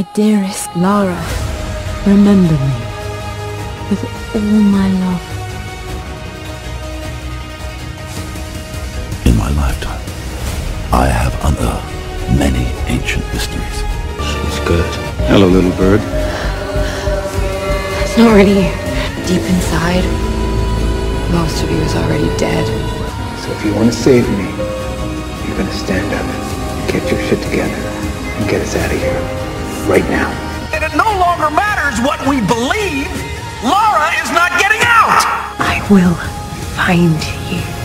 My dearest Lara, remember me with all my love. In my lifetime, I have unearthed many ancient mysteries. She's good. Hello, little bird. It's not really deep inside. Most of you is already dead. So if you want to save me, you're going to stand up and get your shit together and get us out of here right now. And it no longer matters what we believe. Lara is not getting out! I will find you.